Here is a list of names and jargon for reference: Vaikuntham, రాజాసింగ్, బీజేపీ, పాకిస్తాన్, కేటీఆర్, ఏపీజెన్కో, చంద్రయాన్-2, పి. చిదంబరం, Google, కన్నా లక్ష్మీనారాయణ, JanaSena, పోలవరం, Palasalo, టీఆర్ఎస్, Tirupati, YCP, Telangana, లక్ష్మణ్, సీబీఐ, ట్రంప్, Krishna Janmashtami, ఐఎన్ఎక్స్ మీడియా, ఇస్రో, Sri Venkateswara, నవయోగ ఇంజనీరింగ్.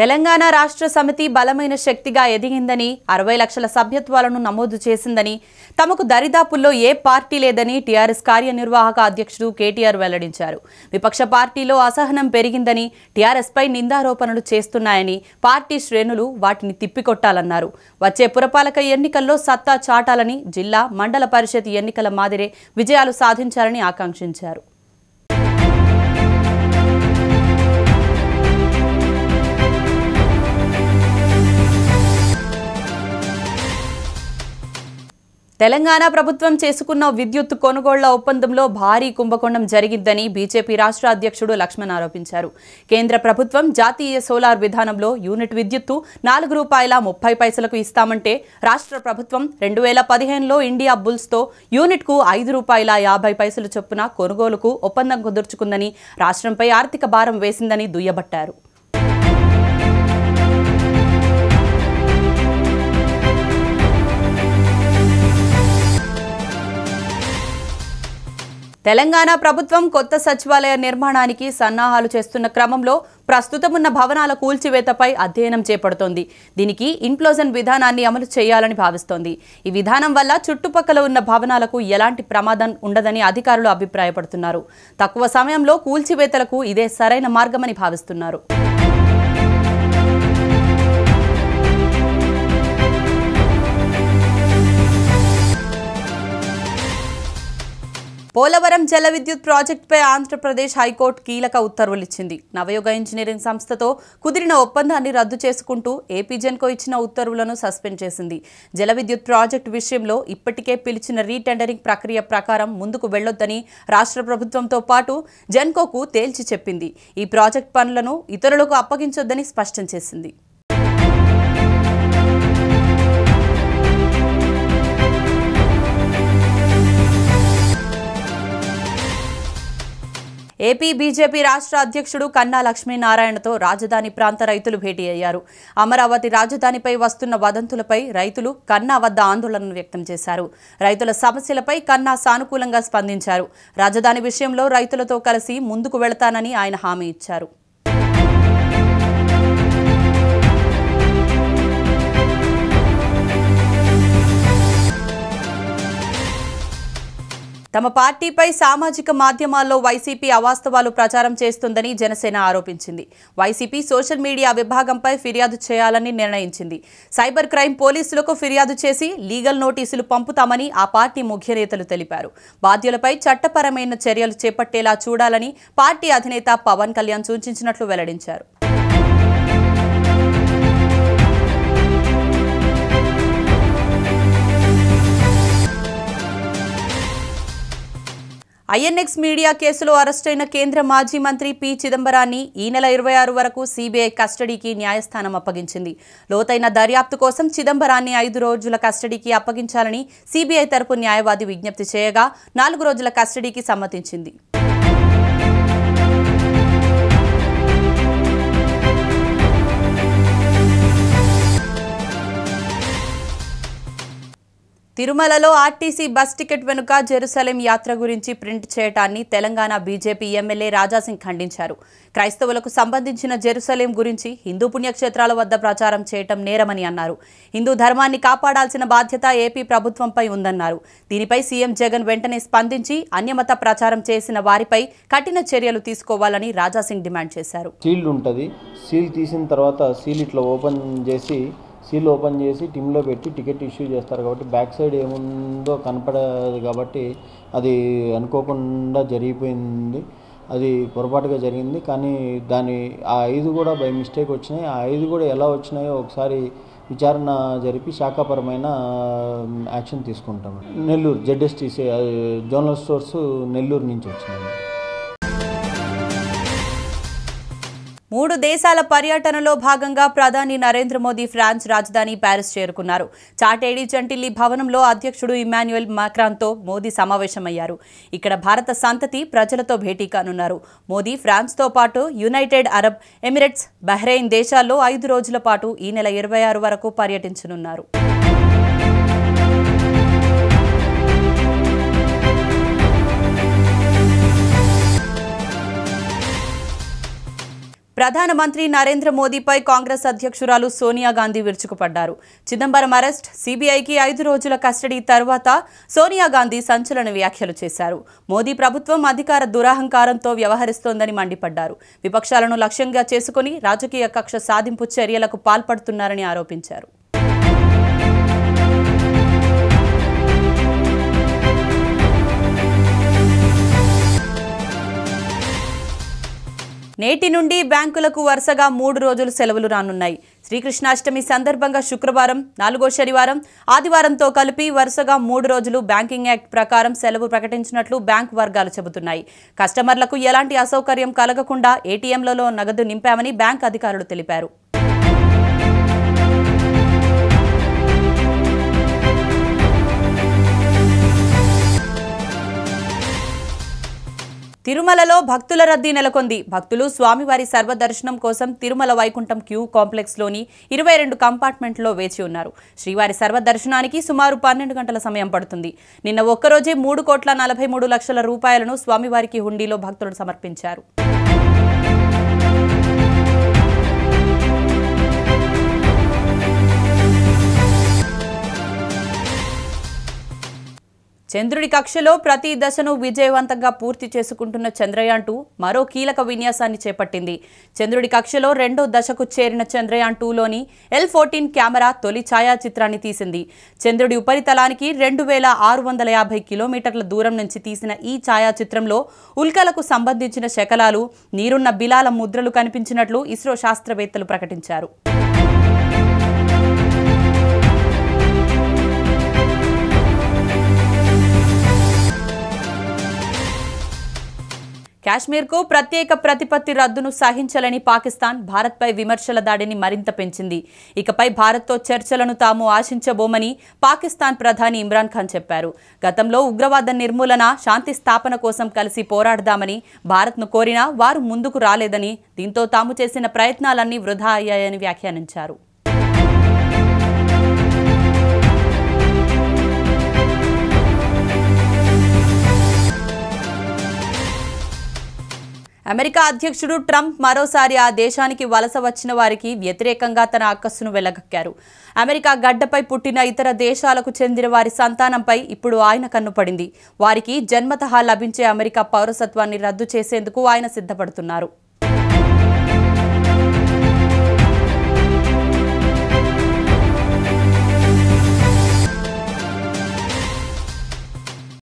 తెలంగాణ రాష్ట్ర సమితి బలమైన శక్తిగా ఎదిగిందని 60 లక్షల సభ్యత్వాలను నమోదు చేసిందని తమకు దరిదాపుల్లో ఏ పార్టీ లేదని టీఆర్ఎస్ కార్యనిర్వాహక అధ్యక్షుడు కేటీఆర్ వెల్లడించారు. విపక్ష పార్టీలో అసహనం పెరిగిందని టీఆర్ఎస్పై నిందారోపణలు చేస్తున్నాయని పార్టీ శ్రేణులు వాటిని తిప్పికొట్టాలన్నారు. వచ్చే పురపాలక ఎన్నికల్లో సత్తా చాటాలని జిల్లా మండల పరిషత్ ఎన్నికల మాదిరే విజయాలు సాధించాలని ఆకాంక్షించారు. తెలంగాణ ప్రభుత్వం చేసుకున్న విద్యుత్ కొనుగోళ్ల ఒప్పందంలో భారీ కుంభకోణం జరిగిందని బీజేపీ రాష్ట్ర అధ్యక్షుడు లక్ష్మణ్ ఆరోపించారు. కేంద్ర ప్రభుత్వం జాతీయ సోలార్ విధానంలో యూనిట్ విద్యుత్తు 4 రూపాయల 30 పైసలకు ఇస్తామంటే రాష్ట్ర ప్రభుత్వం 2015లో ఇండియా బుల్స్తో యూనిట్కు 5 రూపాయల 50 పైసలు చొప్పున కొనుగోలుకు ఒప్పందం కుదుర్చుకుందని రాష్ట్రంపై ఆర్థిక భారం వేసిందని దుయ్యబట్టారు. తెలంగాణ ప్రభుత్వం కొత్త సచివాలయ నిర్మాణానికి సన్నాహాలు చేస్తున్న క్రమంలో ప్రస్తుతం ఉన్న భవనాల కూల్చివేతపై అధ్యయనం చేపడుతోంది. దీనికి ఇంప్లోజన్ విధానాన్ని అమలు చేయాలని భావిస్తోంది. ఈ విధానం వల్ల చుట్టుపక్కల ఉన్న భవనాలకు ఎలాంటి ప్రమాదం ఉండదని అధికారులు అభిప్రాయపడుతున్నారు. తక్కువ సమయంలో కూల్చివేతలకు ఇదే సరైన మార్గమని భావిస్తున్నారు. పోలవరం జల విద్యుత్ ప్రాజెక్టుపై ఆంధ్రప్రదేశ్ హైకోర్టు కీలక ఉత్తర్వులిచ్చింది. నవయోగ ఇంజనీరింగ్ సంస్థతో కుదిరిన ఒప్పందాన్ని రద్దు చేసుకుంటూ ఏపీజెన్కో ఇచ్చిన ఉత్తర్వులను సస్పెండ్ చేసింది. జల విద్యుత్ ప్రాజెక్టు విషయంలో ఇప్పటికే పిలిచిన రీటెండరింగ్ ప్రక్రియ ప్రకారం ముందుకు వెళ్లొద్దని రాష్ట్ర ప్రభుత్వంతో పాటు జెన్కోకు తేల్చి చెప్పింది. ఈ ప్రాజెక్టు పనులను ఇతరులకు అప్పగించొద్దని స్పష్టం చేసింది. ఏపీ బీజేపీ రాష్ట్ర అధ్యక్షుడు కన్నా లక్ష్మీనారాయణతో రాజధాని ప్రాంత రైతులు భేటీ అయ్యారు. అమరావతి రాజధానిపై వస్తున్న వదంతులపై రైతులు కన్నా వద్ద ఆందోళనను వ్యక్తం చేశారు. రైతుల సమస్యలపై కన్నా సానుకూలంగా స్పందించారు. రాజధాని విషయంలో రైతులతో కలిసి ముందుకు వెళతానని ఆయన హామీ ఇచ్చారు. తమ పార్టీపై సామాజిక మాధ్యమాల్లో వైసీపీ అవాస్తవాలు ప్రచారం చేస్తుందని జనసేన ఆరోపించింది. వైసీపీ సోషల్ మీడియా విభాగంపై ఫిర్యాదు చేయాలని నిర్ణయించింది. సైబర్ క్రైమ్ పోలీసులకు ఫిర్యాదు చేసి లీగల్ నోటీసులు పంపుతామని ఆ పార్టీ ముఖ్య నేతలు తెలిపారు. బాధ్యులపై చట్టపరమైన చర్యలు చేపట్టేలా చూడాలని పార్టీ అధినేత పవన్ కళ్యాణ్ సూచించినట్లు వెల్లడించారు. ఐఎన్ఎక్స్ మీడియా కేసులో అరెస్టైన కేంద్ర మాజీ మంత్రి పి. చిదంబరాన్ని ఈ నెల 26 వరకు సీబీఐ కస్టడీకి న్యాయస్థానం అప్పగించింది. లోతైన దర్యాప్తు కోసం చిదంబరాన్ని 5 రోజుల కస్టడీకి అప్పగించాలని సీబీఐ తరపు న్యాయవాది విజ్ఞప్తి చేయగా 4 రోజుల కస్టడీకి సమ్మతించింది. తిరుమలలో ఆర్టీసీ బస్ టికెట్ వెనుక జెరూసలేం యాత్ర గురించి print చేయటాన్ని Telangana బీజేపీ MLA రాజాసింగ్ ఖండించారు. క్రైస్తవులకు సంబంధించిన జెరూసలేం గురించి హిందూ పుణ్యక్షేత్రాల వద్ద ప్రచారం చేయటం నేరమని అన్నారు. హిందూ ధర్మాన్ని కాపాడాల్సిన బాధ్యత ఏపీ ప్రభుత్వంపై ఉందన్నారు. దీనిపై సీఎం జగన్ వెంటనే స్పందించి అన్యమత ప్రచారం చేసిన వారిపై కఠిన చర్యలు తీసుకోవాలని రాజాసింగ్ డిమాండ్ చేశారు. సీల్ ఉంటుంది, సీల్ తీసిన తర్వాత సీల్ ఇట్లా ఓపెన్ చేసి సీల్ ఓపెన్ చేసి టీంలో పెట్టి టికెట్ ఇష్యూ చేస్తారు కాబట్టి బ్యాక్ సైడ్ ఏముందో కనపడదు కాబట్టి అది అనుకోకుండా జరిగిపోయింది. అది పొరపాటుగా జరిగింది. కానీ దాని ఆ 5 కూడా బై మిస్టేక్ వచ్చినాయి. ఆ 5 కూడా ఎలా వచ్చినాయో ఒకసారి విచారణ జరిపి శాఖాపరమైన యాక్షన్ తీసుకుంటాం. నెల్లూరు జెడ్ఎస్టీసీ జోనల్ స్టోర్స్ నెల్లూరు నుంచి వచ్చినాయి. 3 దేశాల పర్యటనలో భాగంగా ప్రధాని నరేంద్ర మోదీ ఫ్రాన్స్ రాజధాని పారిస్ చేరుకున్నారు. చాటేడి జంటిల్లీ భవనంలో అధ్యక్షుడు ఇమాన్యుయల్ మాక్రాన్తో మోదీ సమావేశమయ్యారు. ఇక్కడ భారత సంతతి ప్రజలతో భేటీ కానున్నారు. మోదీ ఫ్రాన్స్తో పాటు యునైటెడ్ అరబ్ ఎమిరేట్స్, బహ్రెయిన్ దేశాల్లో 5 రోజుల పాటు ఈ నెల 26 వరకు పర్యటించనున్నారు. ప్రధానమంత్రి నరేంద్ర మోదీపై కాంగ్రెస్ అధ్యక్షురాలు సోనియా గాంధీ విరుచుకుపడ్డారు. చిదంబరం అరెస్ట్, సీబీఐకి 5 రోజుల కస్టడీ తర్వాత సోనియా గాంధీ సంచలన వ్యాఖ్యలు చేశారు. మోదీ ప్రభుత్వం అధికార దురహంకారంతో వ్యవహరిస్తోందని మండిపడ్డారు. విపక్షాలను లక్ష్యంగా చేసుకుని రాజకీయ కక్ష సాధింపు చర్యలకు పాల్పడుతున్నారని ఆరోపించారు. నేటి నుండి బ్యాంకులకు వరుసగా 3 రోజులు సెలవులు రానున్నాయి. శ్రీకృష్ణాష్టమి సందర్భంగా శుక్రవారం, 4వ శనివారం, ఆదివారంతో కలిపి వరుసగా 3 రోజులు బ్యాంకింగ్ యాక్ట్ ప్రకారం సెలవు ప్రకటించినట్లు బ్యాంకు వర్గాలు చెబుతున్నాయి. కస్టమర్లకు ఎలాంటి అసౌకర్యం కలగకుండా ఏటీఎంలలో నగదు నింపామని బ్యాంకు అధికారులు తెలిపారు. తిరుమలలో భక్తుల రద్దీ నెలకొంది. భక్తులు స్వామివారి సర్వదర్శనం కోసం తిరుమల వైకుంఠం క్యూ కాంప్లెక్స్లోని 22 కంపార్ట్మెంట్లో వేచి ఉన్నారు. శ్రీవారి సర్వదర్శనానికి సుమారు 12 గంటల సమయం పడుతుంది. నిన్న ఒక్కరోజే 3,43,00,000 రూపాయలను స్వామివారికి హుండీలో భక్తులు సమర్పించారు. చంద్రుడి కక్షలో ప్రతి దశను విజయవంతంగా పూర్తి చేసుకుంటున్న చంద్రయాన్-2 మరో కీలక విన్యాసాన్ని చేపట్టింది. చంద్రుడి కక్షలో 2వ దశకు చేరిన చంద్రయాన్-2లోని L-14 కెమెరా తొలి ఛాయాచిత్రాన్ని తీసింది. చంద్రుడి ఉపరితలానికి 2,650 కిలోమీటర్ల దూరం నుంచి తీసిన ఈ ఛాయాచిత్రంలో ఉల్కలకు సంబంధించిన శకలాలు, నీరున్న బిలాల ముద్రలు కనిపించినట్లు ఇస్రో శాస్త్రవేత్తలు ప్రకటించారు. కాశ్మీర్కు ప్రత్యేక ప్రతిపత్తి రద్దును సహించలేని పాకిస్తాన్ భారత్పై విమర్శల దాడిని మరింత పెంచింది. ఇకపై భారత్తో చర్చలను తాము ఆశించబోమని పాకిస్తాన్ ప్రధాని ఇమ్రాన్ ఖాన్ చెప్పారు. గతంలో ఉగ్రవాద నిర్మూలన, శాంతి స్థాపన కోసం కలిసి పోరాడదామని భారత్ను కోరినా వారు ముందుకు రాలేదని, దీంతో తాము చేసిన ప్రయత్నాలన్నీ వృధా అయ్యాయని వ్యాఖ్యానించారు. అమెరికా అధ్యక్షుడు ట్రంప్ మరోసారి ఆ దేశానికి వలస వచ్చిన వారికి వ్యతిరేకంగా తన అక్కస్సును వెళ్లగక్కారు. అమెరికా గడ్డపై పుట్టిన ఇతర దేశాలకు చెందిన వారి సంతానంపై ఇప్పుడు ఆయన కన్నుపడింది. వారికి జన్మతహా లభించే అమెరికా పౌరసత్వాన్ని రద్దు చేసేందుకు ఆయన సిద్ధపడుతున్నారు.